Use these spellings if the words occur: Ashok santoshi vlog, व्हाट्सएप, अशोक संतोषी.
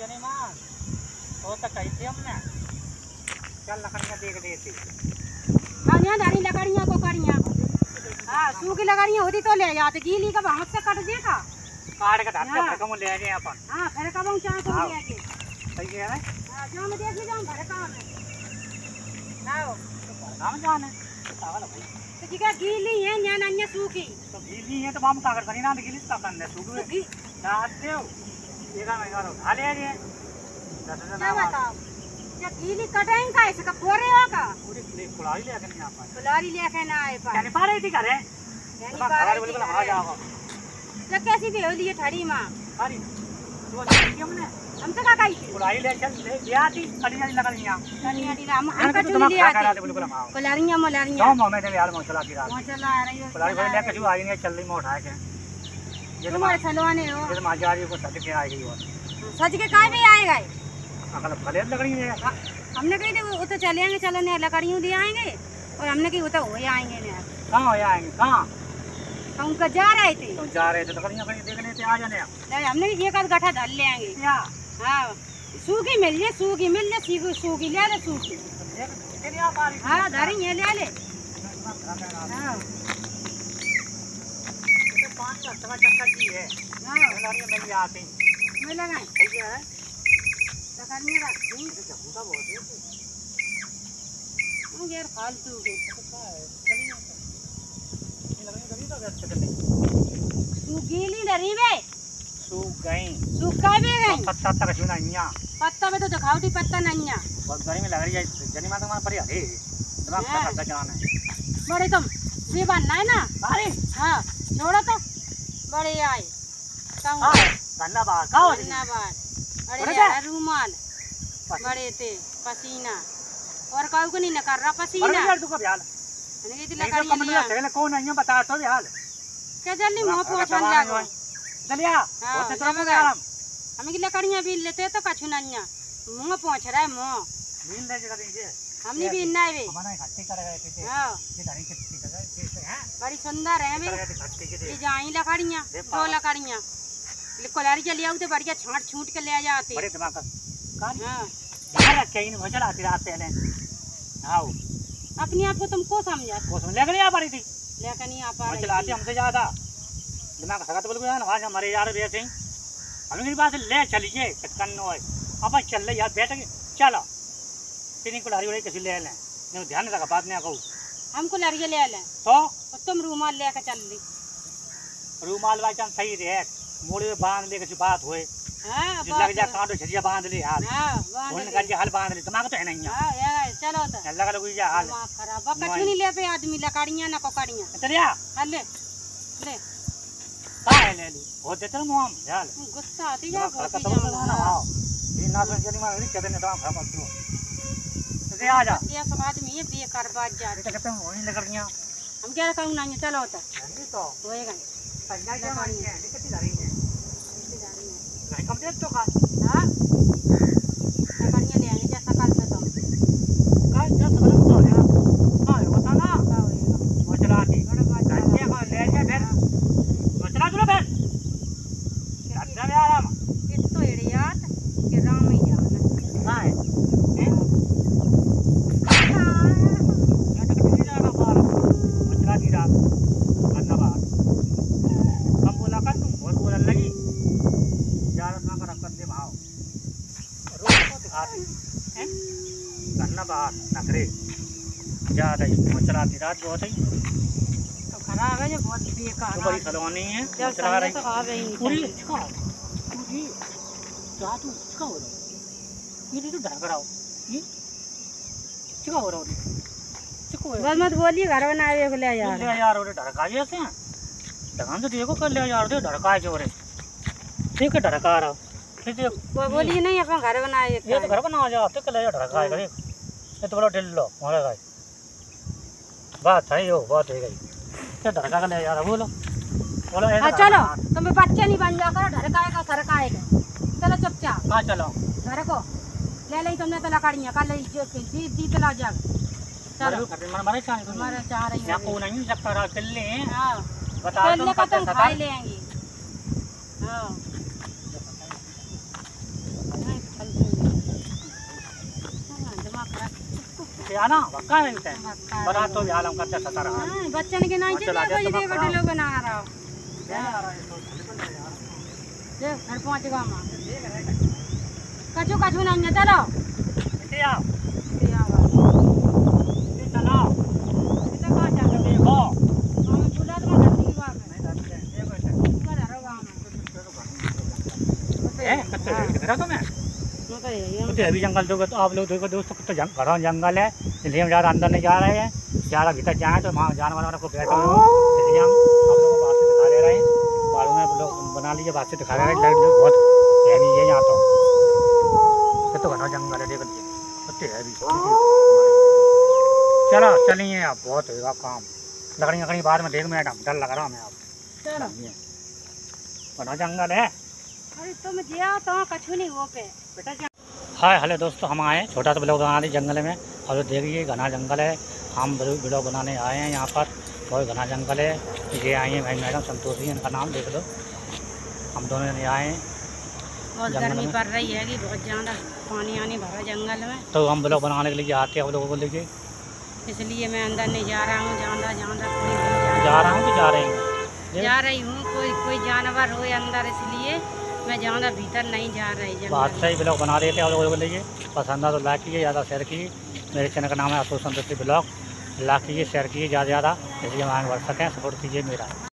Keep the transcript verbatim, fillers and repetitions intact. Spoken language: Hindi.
यानी मां तो तक आई थी हमने चल लकड़ियां देख देती हां यहां दानी लकड़ियां को करियां हां सूखी लकड़ियां होती तो ले जाते गीली का हाथ से कट देगा काट के हाथ से फरकम ले आए अपन हां फरकम चाहे तो ले आके सही है ना हां जाओ मैं देख ले जाऊं फरकम में आओ फरकम जाना सावला भाई तो जी का गीली है या अन्य सूखी तो गीली है तो हम का कर नहीं ना गीली का करना सूखी रात देओ एगा में करो खा ले आए क्या बताओ क्या गीली कटाई का इसका फोरे होगा पूरी ले फुलारी लेके नहीं आ पाए फुलारी लेके ना आए पाए यानी पा रही थी घर है यानी पा रही थी घर आ जाओ तो कैसी बेहोली है ठाड़ी मां अरे तो हमने हमसे का कही फुलारी लेके ले आती कटियां लगा लिया कटियां दी हम हमका चुन लिया फुलारियां मोलारियां तो मोमे से यार मो चला की रात मो चला आ रही है फुलारी लेके जो आई नहीं चल रही मो उठा के ये तुम्हारे चलवाने हो ये मां जा रही को सज के आ गई और सज के काय में आएगा हमने कही थे वो तो चले आएंगे चलो ने लकड़ियों दे आएंगे और हमने कही वो तो हो आएंगे ने कहां हो आएंगे कहां हम उनका जा रहे थे तो जा रहे थे लकड़ियां कहीं देखने थे आ जाने नहीं हमने एक आध गठा धर ले आएंगे क्या हां सूखी मिल ले सूखी मिल ले सूखी सूखी ले ले सूखी तेरी आ पा रही हां धरी ये ले ले हां तो पांच का सवा चक्कर की है हां लकड़ियां मिल जाती मिल ना सही है करने रखती जबूदा बहुत है हम यार फालतू के पता है चलिए ये लग रही गली तो व्यस्त कर ले सूखीली डरी बे सूख गई सूखा भी गई पत्ता तक छू नैया पत्ता में तो दिखावटी पत्ता नैया बहुत गर्मी लग रही है जनी मां तुम्हारे पर अरे दिमाग का पता जाना है बड़े तुम ये बनना है ना अरे हां छोड़ो तो बड़े आए कहूं धन्यवाद कहो धन्यवाद अरे रूमाल बड़े थे पसीना और काऊ को नहीं न कर रहा पसीना अरे यार तू का हाल मैंने ये लगा लिया कमला चले कौन है बता तो हाल क्या जल्दी मुंह पोछन लागो चलिया होते तो हम हम की लकड़ियां बीन लेते तो कछु नन्या मुंह पोछ रहा है मुंह बीन ले जगह दीजिए हम नहीं बीन ना है हमारा खट्टी कर गए थे ये धरी खट्टी कर गए थे हैं बड़ी सुंदर है बे ये जाई लकड़ियां दो लकड़ियां कोलारी के ले आते बढ़िया छांट छूट के ले आ जाते अरे दिमाग का कान हां बाहर रख के इन भचड़ आती रहते हैं आओ अपने आप को तुमको समझा को समझ लग रही आ पड़ी थी लेकिन नहीं आ पा रही चलाते हमसे ज्यादा दिमाग का सगत बोल गया ना आज हमारे यार बैठे हैं हम के पास ले चलिए कटकन हो अब चल ले यार बैठ के चलो तेरी कोलारी वाली कैसे ले लें नहीं ध्यान लगा बात नहीं कहूं हम कोलारी के ले लें तो तुम रूमाल लेके चल ली रूमाल भाई जान सही है मोड़े में बांध ले के बात होए हां लग जा कांडो छरिया बांध ले हां बांध कर जा हाल बांध ले दिमाग तो है नहीं हां यार चलो तो लगा लग जा हाल दिमाग खराब कछु नहीं ले पे आदमी लकड़ियां ना कोकड़ियां चलिया हां ले ले हां ले ले हो देते हम हम यार गुस्सा आती जा बहुत ना आओ ये ना सुन जनी मार के देने तो हम मत तो आ जा ये सब आदमी ये बेकार बात जा रहे कहते हो नहीं लकड़ियां हम क्या कहूं ना चलो तो नहीं तो होएगा पंजा जा मारी है कितनी जा रही है नहीं कम देख तो का हां लकड़ियां ले आएंगे जैसा कल से तो कल जैसा कल तो है हां होता ना वो चला आती क्या को ले जा बैठ वो चला चलो बैठ अच्छा में आराम इस तो एड़ियात के राम ही जाना हां है हां ये तो किसी जाना बाहर वो चला दी रात करना बात हम बोला कर तुम और बोला लगी चलाती रात बहुत है तो खराब है जो बहुत बेकार बड़ी खलौनी है चला रही है पूरी इसका पूरी जा तू इसका हो रहा है ये तो ढक रहा हो ये इसका हो रहा है इसको बस मत बोलिए घर में ना आवे को ले यार ले यार और ढका ये से ढकान तो देखो कर ले यार दे ढका के और ठीक है ढका रहा फिर बोलिए नहीं अपन घर बनाए ये तो घर बना जा तो ले ढका है करे ये तो बड़ा ढिल्लो मारा गाय बात है यो बात है गई क्या धड़का का ले यार बोलो बोलो हां चलो तुम बच्चे नहीं बन जा करो धड़काए का सरकाए का चलो चुपचाप हां चलो घर को ले ले तुमने तो लकड़ियां कल दी दी चला जा चलो मारे चाह रही मारे चाह रही है को नहीं सकता रहा कर ले हां बता तुम पता सता ले आएंगे हां है ना, पक्का बनता है। बना तो भी आलम करते सतर हां बच्चन के नहीं चला दे बड़े लोग बना रहा हो देख घर पहुंचेगा मां कचो कचो नाम न चलो इते आओ इते आओ इते चलो इते का जा के देखो हम बुला तो करती की बात नहीं करते देखो इधर आ रहा हूं ए कत्ते इधर तो मैं तो अभी जंगल दोगे तो आप लोग देखो दोस्तों तो जंग, घरों जंगल है इसलिए हम ज़्यादा अंदर नहीं जा रहे हैं। ज़्यादा भीतर जाएँ तो वहाँ जानवर वालों को बैठे इसलिए हम आप लोगों को बाहर से दिखा दे रहे हैं। बालों में लोग बना लीजिए बाहर से दिखा दे रहे हैं। लाइट जो बहुत हैवी है यहाँ तो तो घना जंगल है देख लीजिए सबसे हैवी। चलो चलिए आप बहुत होगा काम लकड़ी लकड़ी बाहर में देख मैडम डर लग रहा हमें आप घना जंगल है। अरे तुम जिया तो कछु नहीं हो पे बेटा। हाय हेलो दोस्तों हम आए छोटा सा ब्लॉग बना रहे जंगल में। और देखिए घना जंगल है हम ब्लॉग बनाने आए हैं यहाँ पर। बहुत घना जंगल है। ये आई हैं भाई मैडम संतोषी इनका नाम देख लो। हम दोनों ने आए हैं बहुत गर्मी पड़ रही है कि बहुत ज़्यादा पानी आने भरा जंगल में तो हम ब्लॉग बनाने के लिए आते हैं आप लोगों को लेके। इसलिए मैं अंदर नहीं जा रहा हूँ ज़्यादा ज़्यादा जा रहा हूँ कि जा रही हूँ जा रही हूँ कोई कोई जानवर हो अंदर इसलिए मैं जाऊँगा भीतर नहीं जा रही। बात सही ब्लॉग बना रहे थे आप लोगों को लीजिए पसंद आ तो लाइक कीजिए ज़्यादा शेयर कीजिए। मेरे चैनल का नाम है अशोक संतोषी ब्लॉग। लाइक कीजिए शेयर कीजिए ज़्यादा से ज़्यादा इसलिए हमारे व्हाट्सएप है सपोर्ट कीजिए मेरा।